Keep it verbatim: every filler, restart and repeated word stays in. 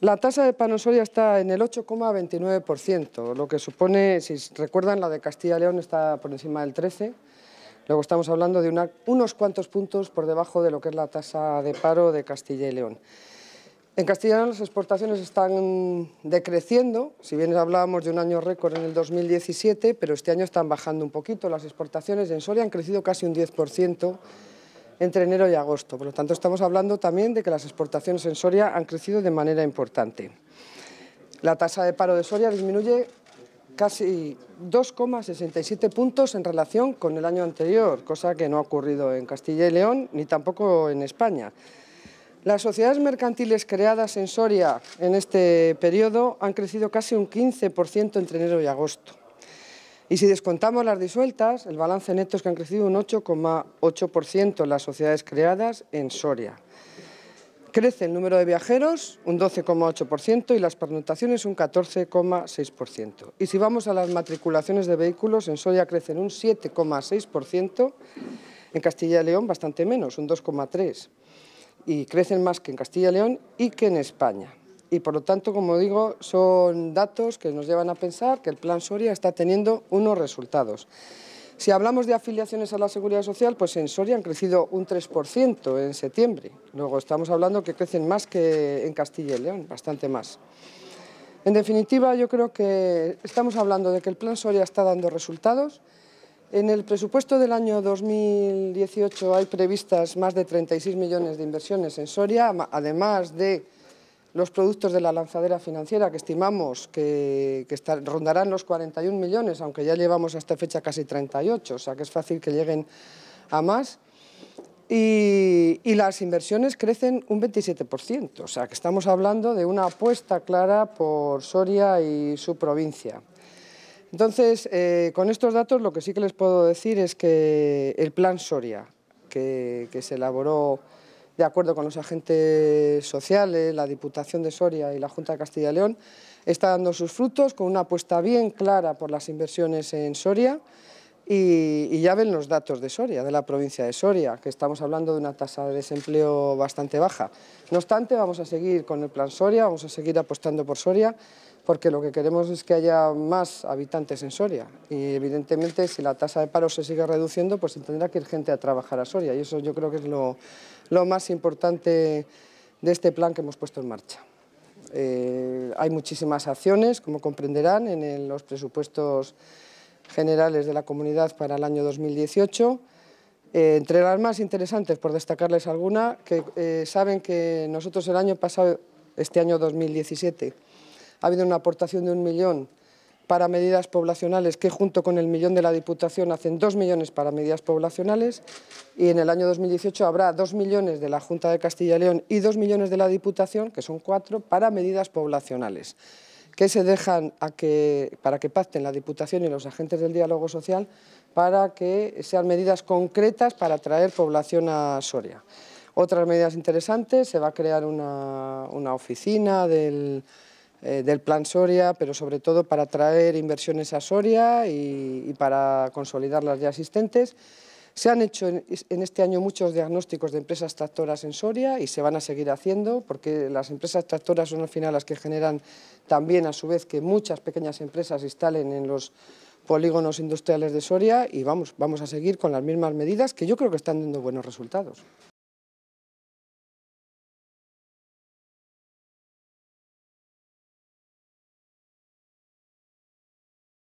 La tasa de paro en Soria está en el ocho coma veintinueve por ciento, lo que supone, si recuerdan, la de Castilla y León está por encima del trece por ciento, luego estamos hablando de una, unos cuantos puntos por debajo de lo que es la tasa de paro de Castilla y León. En Castilla y León las exportaciones están decreciendo, si bien hablábamos de un año récord en el dos mil diecisiete, pero este año están bajando un poquito las exportaciones, en Soria han crecido casi un diez por ciento entre enero y agosto. Por lo tanto, estamos hablando también de que las exportaciones en Soria han crecido de manera importante. La tasa de paro de Soria disminuye casi dos coma sesenta y siete puntos en relación con el año anterior, cosa que no ha ocurrido en Castilla y León ni tampoco en España. Las sociedades mercantiles creadas en Soria en este periodo han crecido casi un quince por ciento entre enero y agosto. Y si descontamos las disueltas, el balance neto es que han crecido un ocho coma ocho por ciento las sociedades creadas en Soria. Crece el número de viajeros un doce coma ocho por ciento y las pernoctaciones un catorce coma seis por ciento. Y si vamos a las matriculaciones de vehículos, en Soria crecen un siete coma seis por ciento, en Castilla y León bastante menos, un dos coma tres por ciento. Y crecen más que en Castilla y León y que en España. Y por lo tanto, como digo, son datos que nos llevan a pensar que el Plan Soria está teniendo unos resultados. Si hablamos de afiliaciones a la Seguridad Social, pues en Soria han crecido un tres por ciento en septiembre. Luego estamos hablando que crecen más que en Castilla y León, bastante más. En definitiva, yo creo que estamos hablando de que el Plan Soria está dando resultados. En el presupuesto del año dos mil dieciocho hay previstas más de treinta y seis millones de inversiones en Soria, además de los productos de la lanzadera financiera, que estimamos que, que estar, rondarán los cuarenta y un millones, aunque ya llevamos a esta fecha casi treinta y ocho, o sea que es fácil que lleguen a más. Y, y las inversiones crecen un veintisiete por ciento, o sea que estamos hablando de una apuesta clara por Soria y su provincia. Entonces, eh, con estos datos lo que sí que les puedo decir es que el Plan Soria, que, que se elaboró de acuerdo con los agentes sociales, la Diputación de Soria y la Junta de Castilla y León, está dando sus frutos con una apuesta bien clara por las inversiones en Soria y, y ya ven los datos de Soria, de la provincia de Soria, que estamos hablando de una tasa de desempleo bastante baja. No obstante, vamos a seguir con el Plan Soria, vamos a seguir apostando por Soria, porque lo que queremos es que haya más habitantes en Soria y evidentemente si la tasa de paro se sigue reduciendo pues tendrá que ir gente a trabajar a Soria y eso yo creo que es lo, lo más importante de este plan que hemos puesto en marcha. Eh, hay muchísimas acciones, como comprenderán, en el, los presupuestos generales de la comunidad para el año dos mil dieciocho. Eh, entre las más interesantes, por destacarles alguna, que eh, saben que nosotros el año pasado, este año dos mil diecisiete, ha habido una aportación de un millón para medidas poblacionales que junto con el millón de la Diputación hacen dos millones para medidas poblacionales y en el año dos mil dieciocho habrá dos millones de la Junta de Castilla y León y dos millones de la Diputación, que son cuatro, para medidas poblacionales, que se dejan a que, para que pacten la Diputación y los agentes del diálogo social para que sean medidas concretas para atraer población a Soria. Otras medidas interesantes, se va a crear una, una oficina del... del Plan Soria, pero sobre todo para atraer inversiones a Soria y, y para consolidar las ya existentes. Se han hecho en, en este año muchos diagnósticos de empresas tractoras en Soria y se van a seguir haciendo porque las empresas tractoras son al final las que generan también a su vez que muchas pequeñas empresas se instalen en los polígonos industriales de Soria y vamos, vamos a seguir con las mismas medidas que yo creo que están dando buenos resultados.